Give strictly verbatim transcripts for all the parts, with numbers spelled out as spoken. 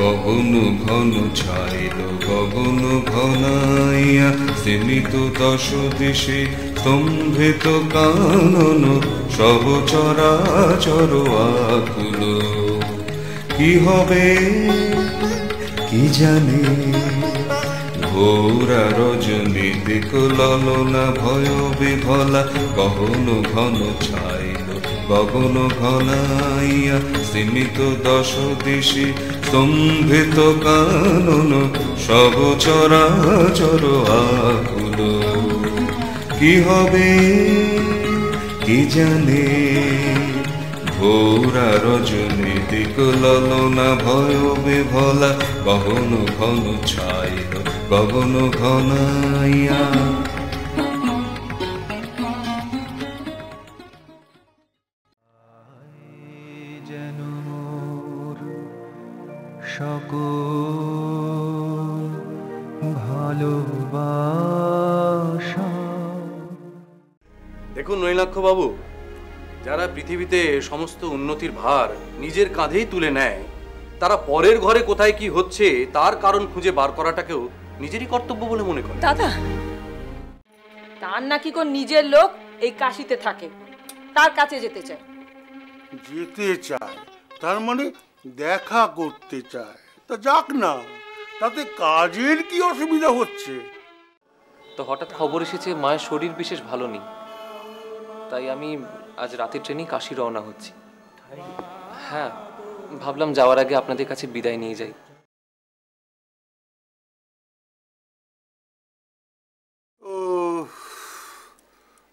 গগন ঘন ছাইল গগন ঘনাইয়া সীমিত দশ দিশে স্তম্ভিত কানন সব চরাচর আকুল। কি হবে কি জানে ঘোরা রজনী দিক ললনা ভয় বিভলা গহন ঘন ছাইল গগন ঘনাইয়া সীমিত দশ দিশি স্তম্ভিত কানন সব চরাচর আকুল। কি হবে কি জানে ঘোরা রজনী দিক ললনা ভয় বিভলা গহন ঘন ছাইল গগন ঘনাইয়া। দেখুন নৈলাক্ষবাবু, যারা পৃথিবীতে সমস্ত উন্নতির ভার নিজের কাঁধেই তুলে নেয় তারা পরের ঘরে কোথায় কি হচ্ছে তার কারণ খুঁজে বার করাটাকেও নিজেরই কর্তব্য বলে মনে করে। দাদা, তার নাকি কোন নিজের লোক এই কাশিতে থাকে, তার কাছে যেতে চায়। যেতে চায় তার মানে দেখা করতে চায়, তা যাক না, তাতে কাজের কি অসুবিধা হচ্ছে? তো হঠাৎ খবর এসেছে মায়ের শরীর বিশেষ ভালো নেই, তাই আমি আজ রাতের ট্রেনেই কাশি রওনা হচ্ছি। হ্যাঁ, ভাবলাম যাওয়ার আগে আপনাদের কাছে বিদায় নিয়ে যাই। ও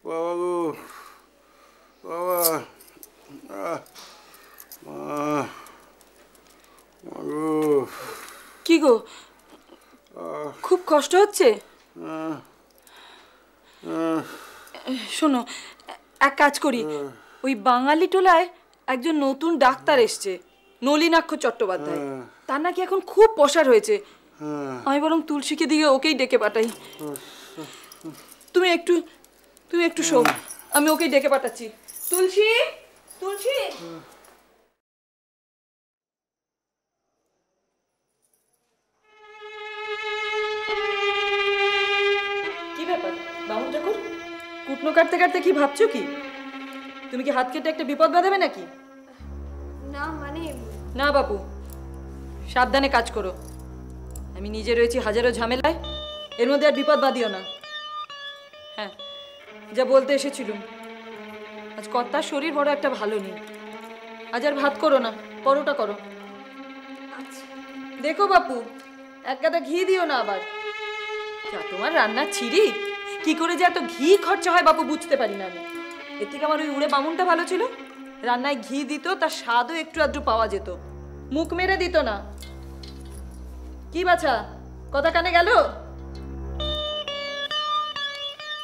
বাবা গো বাবা, কি গো খুব কষ্ট হচ্ছে? শোনো, এক কাজ করি, ওই বাঙালি টোলায় একজন নতুন ডাক্তার এসছে নলিনাক্ষ চট্টোপাধ্যায়, তার নাকি এখন খুব পসার হয়েছে। আমি বরং তুলসীকে দিয়ে ওকেই ডেকে পাঠাই। তুমি একটু তুমি একটু শোন, আমি ওকেই ডেকে পাঠাচ্ছি। তুলসী, তুলসী। কি ব্যাপার বামুন ঠাকুর, কুটনো কাটতে কাটতে কি ভাবছো? কি তুমি কি হাত কেটে একটা বিপদ বাঁধাবে নাকি? না মানে না বাপু, সাবধানে কাজ করো। আমি নিজে রয়েছি হাজারো ঝামেলায়, এর মধ্যে আর বিপদ বাঁধিও না। হ্যাঁ, যা বলতে এসেছিলুম, আজ কর্তার শরীর বড় একটা ভালো নেই। আজ আর ভাত করো না, পরোটা করো। দেখো বাপু, এক গাদা ঘি দিও না আবার, যা তোমার রান্না ছিড়ি। কি করে যে এত ঘি খরচা হয় বাপু বুঝতে পারি না আমি। এর থেকে আমার ওই উড়ে বামুনটা ভালো ছিল, রান্নায় ঘি দিত, তার স্বাদও একটু আধটু পাওয়া যেত, মুখ মেরে দিত না। কি বাছা, কথা কানে গেল?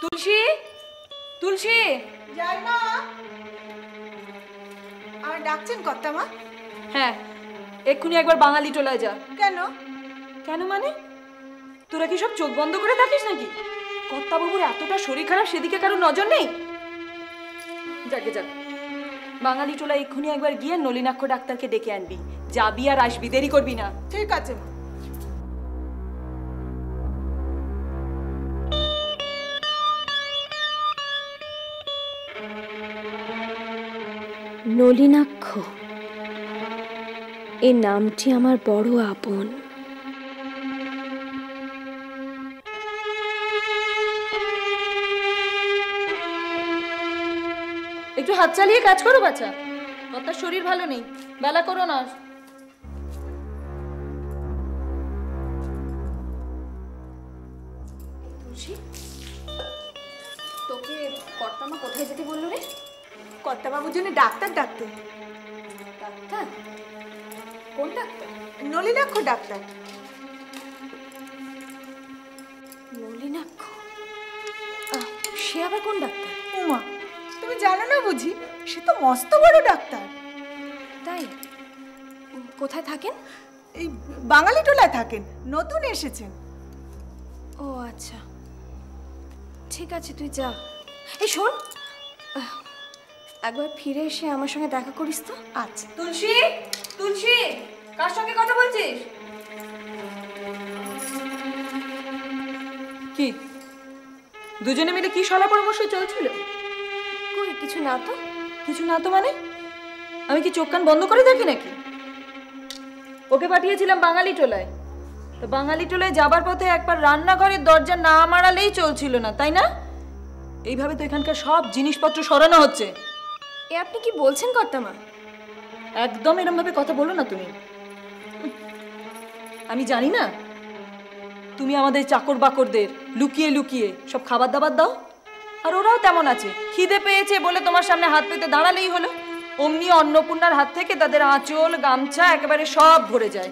তুলসী, তুলসী। যাই মা, আর ডাকছেন কর্তা মা? হ্যাঁ, এক্ষুনি একবার বাঙালি টোলায় যা। কেন? কেন মানে? তোরা কি সব চোখ বন্ধ করে থাকিস নাকি? কর্তা বাবুর এতটা শরীর খারাপ, সেদিকে কারো নজর নেই? যাকে যাক, বাঙালি টোলা এক্ষুনি একবার গিয়ে নলিনাক্ষ ডাক্তারকে ডেকে আনবি। যাবি আর আসবি, দেরি করবি না। ঠিক আছে। নলিনাক্ষ, এ নামটি আমার বড় আপন। একটু হাত চালিয়ে কাজ করো বাচ্চা, কর্তার শরীর ভালো নেই, বেলা করো না। তোকে কর্তা মা কোথায় যেতে বললো রে? কর্তা বাবুর জন্য ডাক্তার ডাকতে। ডাক্তার? কোন ডাক্তার? নলিনাক্ষ ডাক্তার। নলিনাক্ষ? সে আবার কোন ডাক্তার? উমা, তুমি জানো না বুঝি? সে তো মস্ত বড় ডাক্তার। তাই? কোথায় থাকেন? এই বাঙালি টোলায় থাকেন, নতুন এসেছেন। ও আচ্ছা, ঠিক আছে, তুই যা। এই শোন, একবার ফিরে এসে আমার সঙ্গে দেখা করিস তো। আচ্ছা। তুলসী, তুলসী, কার সঙ্গে কথা বলছিস? দুজনে মিলে কি শালা পরামর্শ চলছিল? কই কিছু না তো। কিছু না তো মানে? আমি কি চোখ কান বন্ধ করে থাকি নাকি? ওকে পাঠিয়েছিলাম বাঙালি টোলায়, তো বাঙালি টোলায় যাবার পথে একবার রান্নাঘরের দরজা না মারালেই চলছিল না, তাই না? এইভাবে তো এখানকার সব জিনিসপত্র সরানো হচ্ছে। এ আপনি কি বলছেন কর্তামা? একদম এরকম ভাবে কথা বলো না তুমি। আমি জানি না তুমি আমাদের চাকর বাকরদের লুকিয়ে লুকিয়ে সব খাবার দাবার দাও, আর ওরাও তেমন আছে, খিদে পেয়েছে বলে তোমার সামনে হাত পেতে দাঁড়ালেই হলো, অমনি অন্নপূর্ণার হাত থেকে তাদের আঁচল গামছা একেবারে সব ভরে যায়।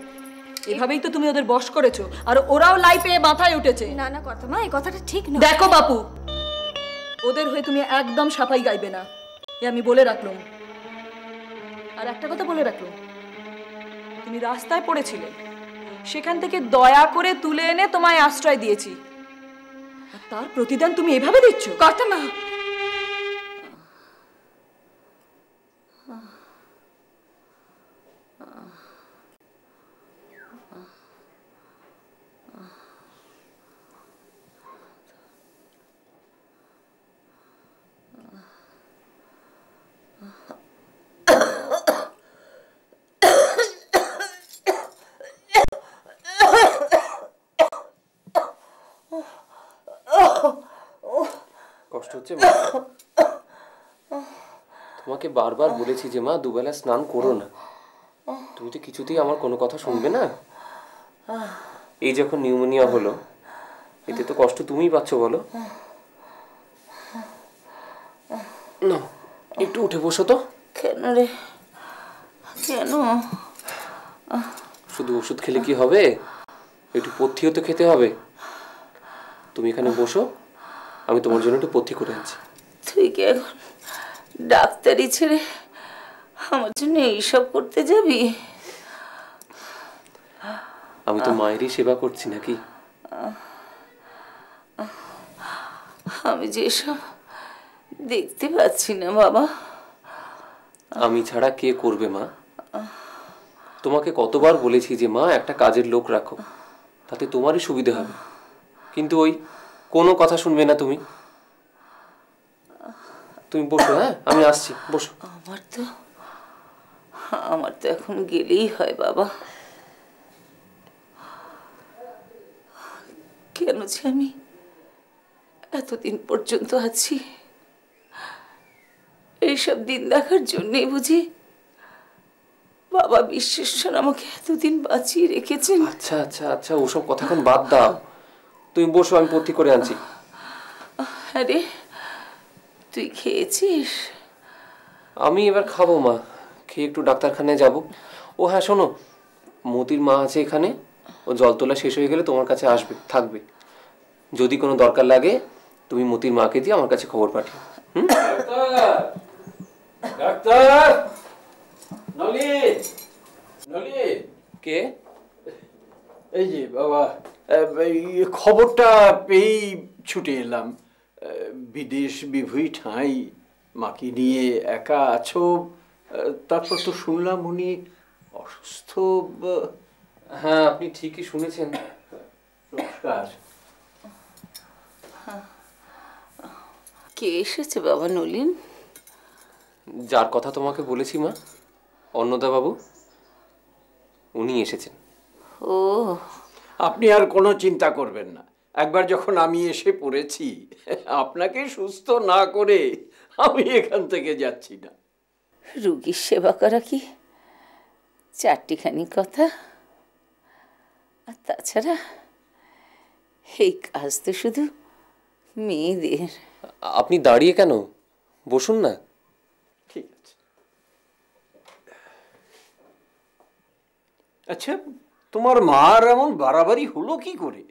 এভাবেই তো তুমি ওদের বশ করেছো, আর ওরাও লাই পেয়ে মাথায় উঠেছে। না না কর্তামা, এই কথাটা ঠিক না। দেখো বাপু, ওদের হয়ে তুমি একদম সাফাই গাইবে না, এ আমি বলে রাখলাম। আর একটা কথা বলে রাখলাম, তুমি রাস্তায় পড়েছিলে, সেখান থেকে দয়া করে তুলে এনে তোমায় আশ্রয় দিয়েছি, আর তার প্রতিদান তুমি এভাবে দিচ্ছ? কর্তামা তোমাকে বারবার বলেছি যে মা দুবেলা স্নান করো না, তুমি তো কিছুতেই আমার কোনো কথা শুনবে না। এই যখন নিউমোনিয়া হলো, এতে তো কষ্ট তুমিই পাচ্ছ বলো। না একটু উঠে বসো তো। কেন রে, কেন? শুধু ওষুধ খেলে কি হবে, একটু পথ্যিও তো খেতে হবে। তুমি এখানে বসো, আমি তোমার জন্য একটু পথ্যি করে আনছি। তুই কি এখন ডাক্তারি ছেড়ে আমার জন্য এইসব করতে যাবি? আমি তো মায়েরই সেবা করছি নাকি। আমি যেসব দেখতে পাচ্ছি না বাবা। আমি ছাড়া কে করবে মা? তোমাকে কতবার বলেছি যে মা একটা কাজের লোক রাখো, তাতে তোমারই সুবিধা হবে, কিন্তু ওই কোনো কথা শুনবে না তুমি। তুমি বসো, হ্যাঁ আমি আসছি, বসো। আমার তো আমার তো এখন গেলেই হয় বাবা। কেন যে আমি এতদিন পর্যন্ত আছি, এইসব দিন দেখার জন্যই বুঝি বাবা বিশ্বেশ্বর আমাকে এতদিন বাঁচিয়ে রেখেছেন। আচ্ছা আচ্ছা আচ্ছা, ওসব কথা এখন বাদ দাও, তুমি বসো, আমি পথ্যি করে আনছি। আরে তুই খেয়েছিস? আমি এবার খাবো মা, খেয়ে একটু ডাক্তারখানায় যাব। ও হ্যাঁ শোনো, মতির মা আছে এখানে, ও জল তোলা শেষ হয়ে গেলে তোমার কাছে আসবে, থাকবে। যদি কোনো দরকার লাগে তুমি মতির মাকে দিয়ে আমার কাছে খবর পাঠিও। হুম? ডাক্তার নলি, নলি কে? এই যে বাবা, খবরটা পেয়েই ছুটে এলাম। বিদেশ বিভুই ঠাঁই মাকে নিয়ে একা আছো, তারপর তো শুনলাম উনি অসুস্থ। হ্যাঁ আপনি ঠিকই শুনেছেন। নমস্কার। কে এসেছে বাবা? নলিন, যার কথা তোমাকে বলেছি মা, অন্নদা বাবু, উনি এসেছেন। ও আপনি আর কোনো চিন্তা করবেন না, একবার যখন আমি এসে পড়েছি, আপনাকে সুস্থ না করে আমি এখান থেকে যাচ্ছি না। রুগীর সেবা করা কি চারটিখানি কথা? আর তাছাড়া এই কাজ তো শুধু মেয়েদের। আপনি দাঁড়িয়ে কেন, বসুন না। ঠিক আছে। আচ্ছা তোমার মার এমন বাড়াবাড়ি হলো কি করে?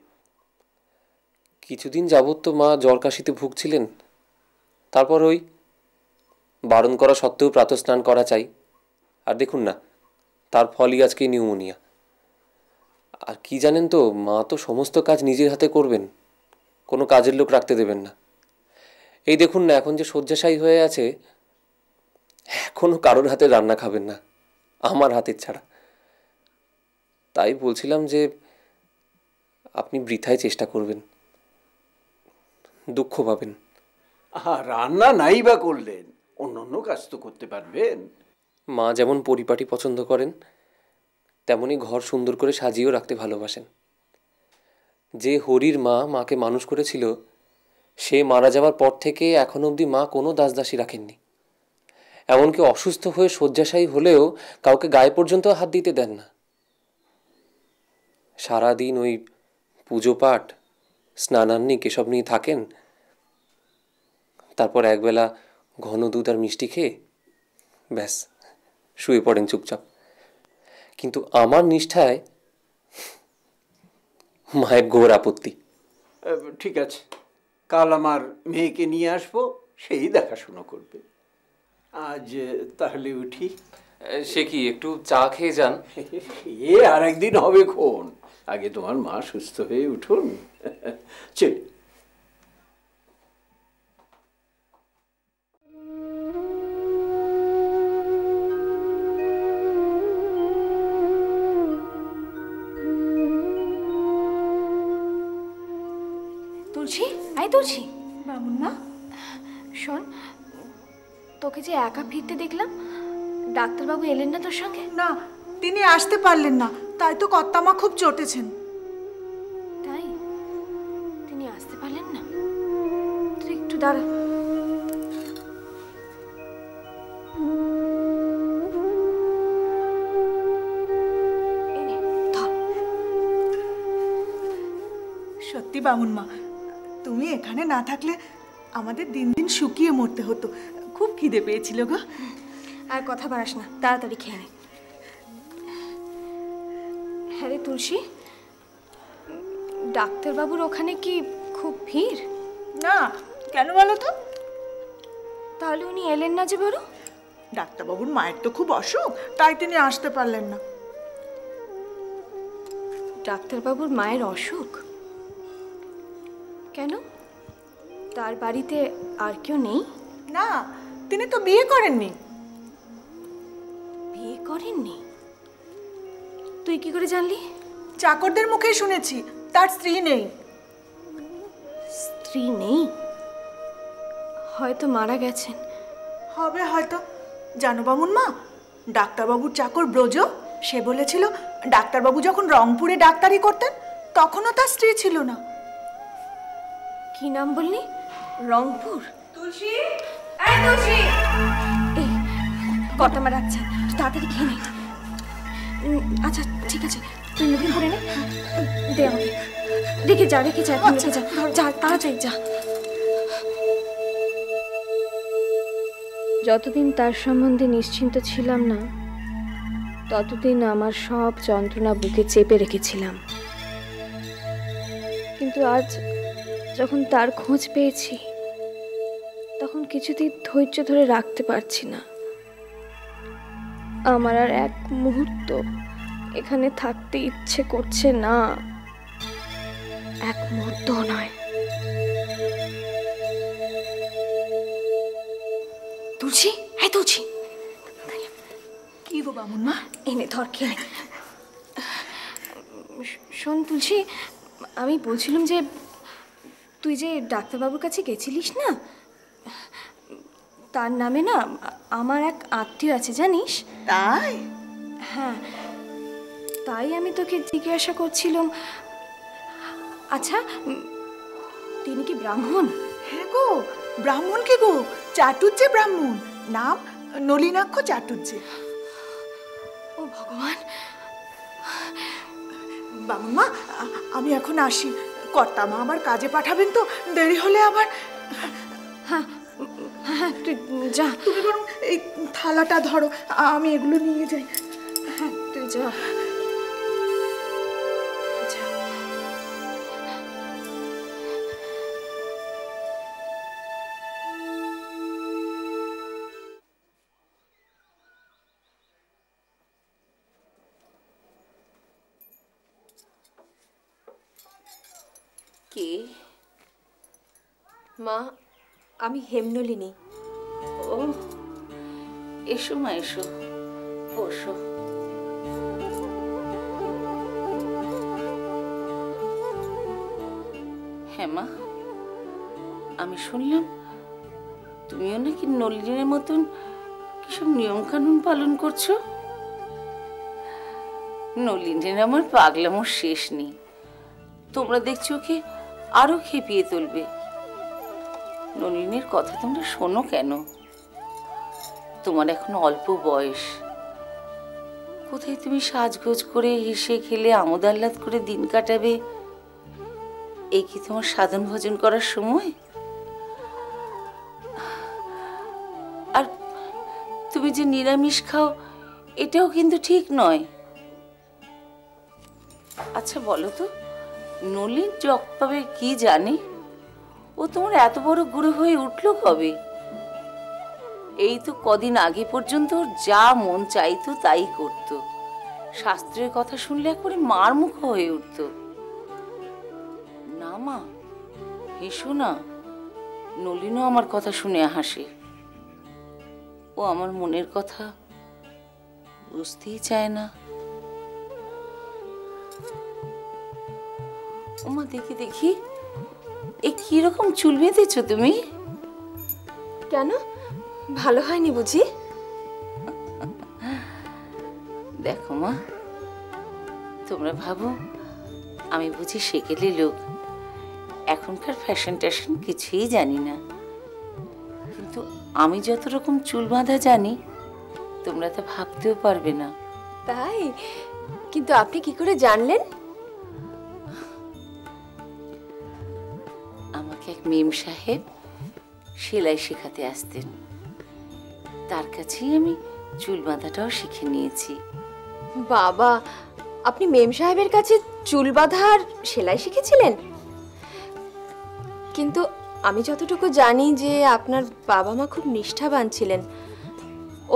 কিছুদিন যাবত তো মা জ্বর কাশিতে ভুগছিলেন, তারপর ওই বারণ করা সত্ত্বেও প্রাতঃস্নান করা চাই, আর দেখুন না তার ফলই আজকে নিউমোনিয়া। আর কি জানেন তো, মা তো সমস্ত কাজ নিজের হাতে করবেন, কোনো কাজের লোক রাখতে দেবেন না। এই দেখুন না এখন যে শয্যাশায়ী হয়ে আছে, এখনও কারোর হাতে রান্না খাবেন না আমার হাতের ছাড়া। তাই বলছিলাম যে আপনি বৃথায় চেষ্টা করবেন, দুঃখ পাবেন। রান্না নাই বা করলেন অন্যান্য কাজ তো করতে পারবেন। মা যেমন পরিপাটি পছন্দ করেন তেমনি ঘর সুন্দর করে সাজিয়েও রাখতে ভালোবাসেন। যে হরির মা মাকে মানুষ করেছিল সে মারা যাওয়ার পর থেকে এখন অবধি মা কোনো দাসদাসী রাখেননি। এমনকি অসুস্থ হয়ে শয্যাশায়ী হলেও কাউকে গায়ে পর্যন্ত হাত দিতে দেন না। সারাদিন ওই পুজো পাঠ স্নানান্নিক এসব নিয়ে থাকেন। তারপর একবেলা ঘন দুধ আর মিষ্টি খেয়ে ব্যাস শুয়ে পড়েন চুপচাপ। কিন্তু আমার নিষ্ঠায় মায়ের ঘোর আপত্তি। ঠিক আছে, কাল আমার মেয়েকে নিয়ে আসবো, সেই দেখাশোনা করবে। আজ তাহলে উঠি। সে কি একটু চা খেয়ে যান? এ আর একদিন হবে, কোন আগে তোমার মা সুস্থ হয়ে উঠুন। চল। তুলছি, আই তুলছি। বামুন মা শোন, তোকে যে একা ফিরতে দেখলাম, ডাক্তারবাবু এলেন না তোর সঙ্গে? না, তিনি আসতে পারলেন না, তাই তো কর্তামা খুব চটেছেন। তাই তিনি আসতে পারলেন না? তুই একটু দাঁড়া। সত্যি বামুন মা, তুমি এখানে না থাকলে আমাদের দিন দিন শুকিয়ে মরতে হতো। খুব খিদে পেয়েছিল গো। আর কথা বাড়াস না, তাড়াতাড়ি খেয়ে নে। হ্যাঁ রে তুলসী, ডাক্তারবাবুর ওখানে কি খুব ভিড়? না, কেন বলো তো? তাহলে উনি এলেন না যে বড়? ডাক্তারবাবুর মায়ের তো খুব অসুখ, তাই তিনি আসতে পারলেন না। ডাক্তারবাবুর মায়ের অসুখ? কেন, তার বাড়িতে আর কেউ নেই? না, তিনি তো বিয়ে করেননি। বিয়ে করেননি? তুই কি করে জানলি? চাকরদের মুখে শুনেছি, তার স্ত্রী নেই। স্ত্রী নেই? হয়তো মারা গেছেন। হবে হয়তো। জানো বামুন মা, ডাক্তারবাবুর চাকর ব্রজ, সে বলেছিল ডাক্তারবাবু যখন রংপুরে ডাক্তারি করতেন তখনও তার স্ত্রী ছিল না। কি নাম বললি? রংপুর? তুলসী, এই তুলসী, এই কর্তা মা ডাকছে, তাড়াতাড়ি খেয়ে নে। আচ্ছা ঠিক আছে, তুই মুখে ভরে নে, দে আমাকে। রেখে যা, রেখে যা, রেখে যা, যা তাড়াতাড়ি যা। যতদিন তার সম্বন্ধে নিশ্চিন্ত ছিলাম না, ততদিন আমার সব যন্ত্রণা বুকে চেপে রেখেছিলাম। কিন্তু আজ যখন তার খোঁজ পেয়েছি, তখন কিছুতেই ধৈর্য ধরে রাখতে পারছি না। আমার আর এক মুহূর্ত এখানে থাকতে ইচ্ছে করছে না, এক মুহূর্ত নয়। তুলছি, হ্যাঁ তুলছি। কি গো বামুন মা, এনে ধর খেয়ে। শোন তুলছি, আমি বলছিলাম যে তুই যে ডাক্তারবাবুর কাছে গেছিলিস না, তার নামে না আমার এক আত্মীয় আছে জানিস। তাই? হ্যাঁ, তাই আমি তোকে জিজ্ঞাসা করছিলাম। আচ্ছা, তিনি কি ব্রাহ্মণ? হ্যাঁ গো, ব্রাহ্মণ কে গো, চাটুর্যে ব্রাহ্মণ, নাম নলিনাক্ষ চাটুর্যে। ও ভগবান। বামুন মা, আমি এখন আসি, কর্তা মা আবার কাজে পাঠাবেন তো, দেরি হলে আবার। হ্যাঁ হ্যাঁ তুই যা, তুমি বরং এই থালাটা ধরো, আমি এগুলো নিয়ে যাই। হ্যাঁ তুই যা। কে মা? আমি হেমনলিনী। ও এসো মা, এসো বসো। হ্যাঁ মা, আমি শুনলাম তুমিও নাকি নলিনীর মতন কিসব নিয়ম কানুন পালন করছো। নলিনীর আমার পাগলামো শেষ নেই, তোমরা দেখছো কি আরো খেপিয়ে তুলবে। নলিনীর কথা তোমরা শোনো কেন? তোমার এখন অল্প বয়স, কোথায় তুমি সাজগোজ করে হেসে খেলে আমোদ আহ্লাদ করে দিন কাটাবে? এই কি তোমার সাধন ভজন করার সময়? আর তুমি যে নিরামিষ খাও এটাও কিন্তু ঠিক নয়। আচ্ছা বলো তো, নলিন জগ পাবে কি জানে? ও তোমার এত বড় গুরু হয়ে উঠলো কবে? এই তো কদিন আগে পর্যন্ত যা মন চাইতো তাই করতো, শাস্ত্রের কথা শুনলে একবারে মারমুখ হয়ে উঠতো। না মা, হেসো না, নলিনও আমার কথা শুনে হাসে। ও আমার মনের কথা বুঝতেই চায় না। ওমা দেখি দেখি, এ কি রকম চুল বেঁধেছো তুমি? কেন, ভালো হয়নি বুঝি? দেখো মা, তোমরা ভাবো আমি বুঝি সেকেলে লোক, এখনকার ফ্যাশন ট্যাশন কিছুই জানি না, কিন্তু আমি যত রকম চুল বাঁধা জানি তোমরা তা ভাবতেও পারবে না। তাই? কিন্তু আপনি কি করে জানলেন? আমাকে এক মেম সাহেব সেলাই শেখাতে আসতেন, তার কাছেই আমি চুল বাঁধাটাও শিখে নিয়েছি। বাবা, আপনি মেম সাহেবের কাছে চুল বাঁধার সেলাই শিখেছিলেন? কিন্তু আমি যতটুকু জানি যে আপনার বাবা মা খুব নিষ্ঠাবান ছিলেন,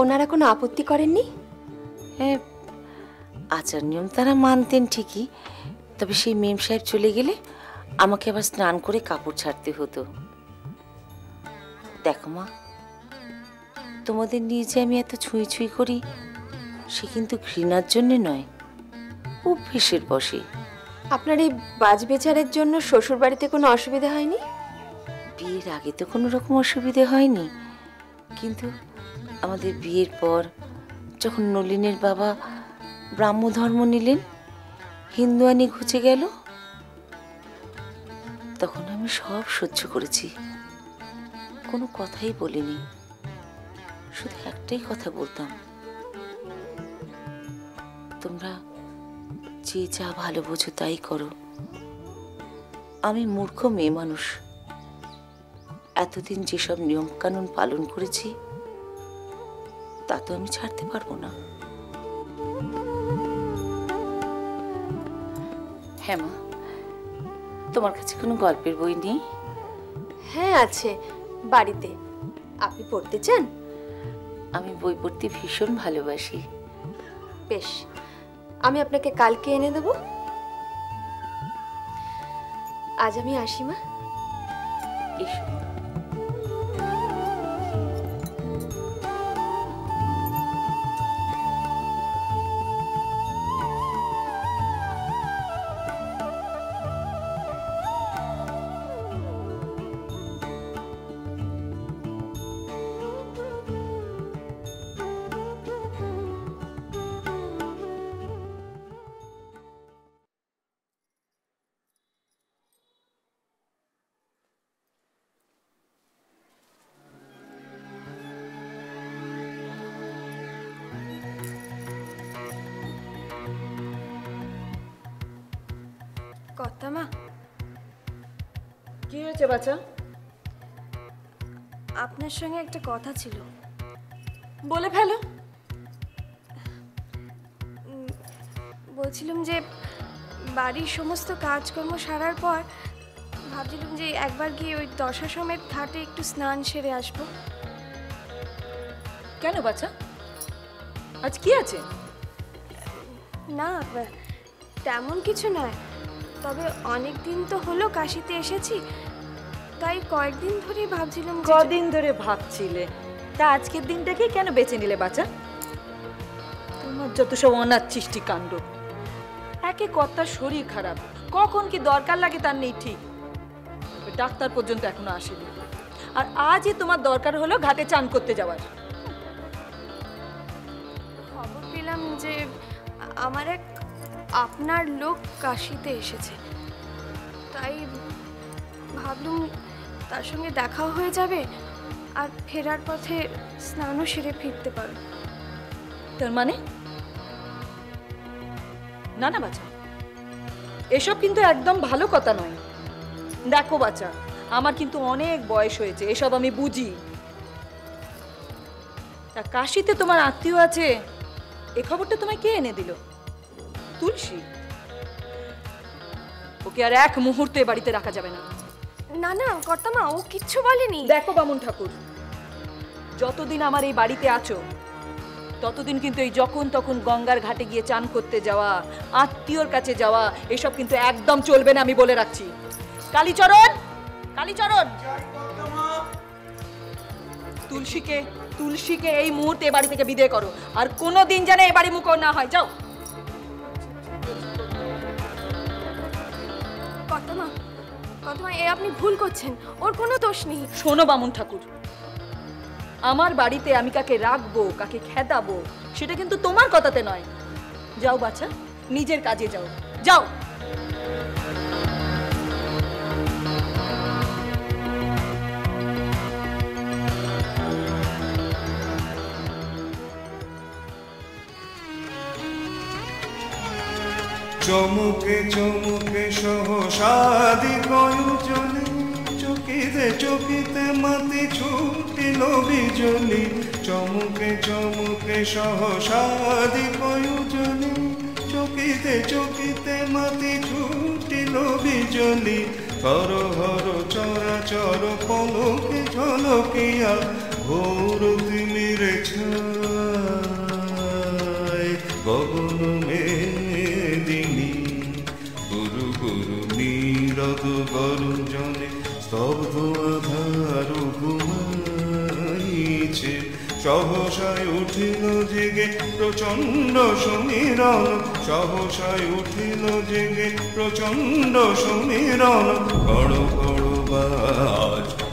ওনারা কোনো আপত্তি করেননি? হ্যাঁ, আচার নিয়ম তারা মানতেন ঠিকই, তবে সেই মেম সাহেব চলে গেলে আমাকে আবার স্নান করে কাপড় ছাড়তে হতো। দেখো মা, তোমাদের নিয়ে যে আমি এত ছুঁই ছুঁই করি সে কিন্তু ঘৃণার জন্য নয়, অভ্যেসের বসে। আপনার এই বাজ বেচারের জন্য শ্বশুর বাড়িতে কোনো অসুবিধা হয়নি? বিয়ের আগে তো কোনো রকম অসুবিধে হয়নি, কিন্তু আমাদের বিয়ের পর যখন নলিনের বাবা ব্রাহ্ম ধর্ম নিলেন, হিন্দুয়ানি ঘুচে গেল, তখন আমি সব সহ্য করেছি, কোনো কথাই বলিনি। শুধু একটাই কথা বলতাম, তোমরা যে যা ভালো বোঝো তাই করো, আমি মূর্খ মেয়ে মানুষ, এতদিন যেসব নিয়ম কানুন পালন করেছি তা তো আমি ছাড়তে পারবো না। হ্যাঁ মা, তোমার কাছে কোনো গল্পের বই নেই? হ্যাঁ আছে বাড়িতে, আপনি পড়তে চান? আমি বই পড়তে ভীষণ ভালোবাসি। বেশ, আমি আপনাকে কালকে এনে দেব। আজ আমি আসি মা। কর্তামা, কি হয়েছে বাচ্চা? আপনার সঙ্গে একটা কথা ছিল। বলে ফেলো। বলছিলাম যে বাড়ির সমস্ত কাজকর্ম সারার পর ভাবছিলাম যে একবার গিয়ে ওই দশা সমেত ঘাটে একটু স্নান সেরে আসবো। কেন বাচ্চা, আজ কি আছে? না তেমন কিছু নয়, তবে অনেক দিন তো হলো কাশিতে এসেছি, তাই কয়েকদিন ধরে ভাবছিলাম। কদিন ধরে ভাবছিলে? তা আজকের দিনটাকে কেন বেছে নিলে বাছা? তোমার যত সব অনাচ্ছিষ্টি কাণ্ড, একে কর্তার শরীর খারাপ, কখন কি দরকার লাগে তার নেই ঠিক। डाक्तार पर्यन्त एखोनो आसेनि और आज ही तुम्हार दरकार हलो घाटे चान करते जावार खबर पेलाम जे आमार एक आपनार लोक काशीते एसेछे ताई भाबलुम तार संगे देखा हये जाबे और फेरार पथे स्नानो सेरे फिरते पारो तार माने ना ना बाचा एसब किन्तु एकदम भालो कथा नय देखो बाचा आमार किन्तु अनेक बयस हयेछे एसब आमी बुझी ता काशीते तोमार आत्मीय आछे ए खबरटा तोमाय़ के एने दिल तुलसी ओके आर एक मुहूर्ते बाड़ीते राखा जाबे ना ना ना कर्तामा ओ किच्छु बोलेनी देखो बामन ठाकुर যতদিন আমার এই বাড়িতে আছো ততদিন কিন্তু এই যখন তখন গঙ্গার ঘাটে গিয়ে চান করতে যাওয়া আত্মীয়র কাছে যাওয়া এসব কিন্তু একদম চলবে না আমি বলে রাখছি কালীচরণ কালীচরণ তুলসীকে তুলসীকে এই মুহূর্তে বাড়ি থেকে বিদায় করো আর কোনোদিন যেন এই বাড়ি মুখ না হয় যাও কর্তামা কর্তামা এ আপনি ভুল করছেন ওর কোনো দোষ নেই শোনো বামুন ঠাকুর আমার বাড়িতে আমি কাকে রাখবো কাকে খেদাবো সেটা কিন্তু তোমার কথাতে নয় যাও বাচ্চা নিজের কাজে যাও যাও চমুকে চমুকে সহসাদি কয়ুজনে চকিতে চকিতে মাতি ছুটিল বিজলি চমুকে চমুকে সহসাদি কয়ুজনে চকিতে চকিতে মাতি ছুটিল বিজলি হর হর চরাচর পলকে ঝলকিয়া ভোর তিমির ছায় গগন গরুজনে স্তব্ধ আধার ঘুমাইছে সহসায় উঠিল জেগে প্রচণ্ড সমীরণ সহসায় উঠিল জেগে প্রচণ্ড সমীরণ বড় বড় বাজ